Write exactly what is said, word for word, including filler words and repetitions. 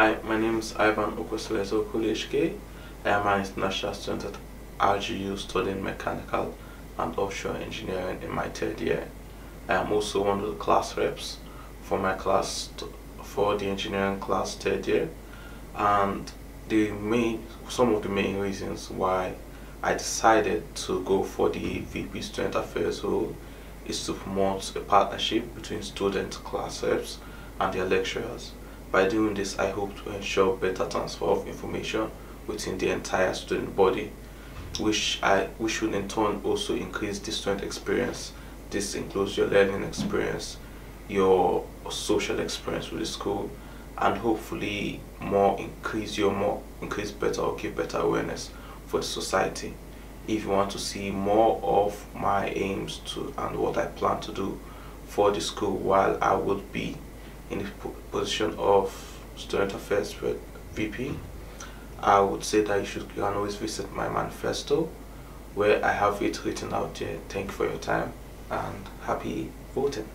Hi, my name is Ivan Okoli-Ejike. I am an international student at R G U studying mechanical and offshore engineering in my third year. I am also one of the class reps for my class for the engineering class third year, and the main some of the main reasons why I decided to go for the V P Student Affairs role is to promote a partnership between student class reps and their lecturers. By doing this, I hope to ensure better transfer of information within the entire student body, which I which should in turn also increase the student experience. This includes your learning experience, your social experience with the school, and hopefully more increase your more increase better or give better awareness for the society. If you want to see more of my aims to and what I plan to do for the school while I would be in the position of Student Affairs V P, I would say that you should you can always visit my manifesto, where I have it written out there. Thank you for your time and happy voting.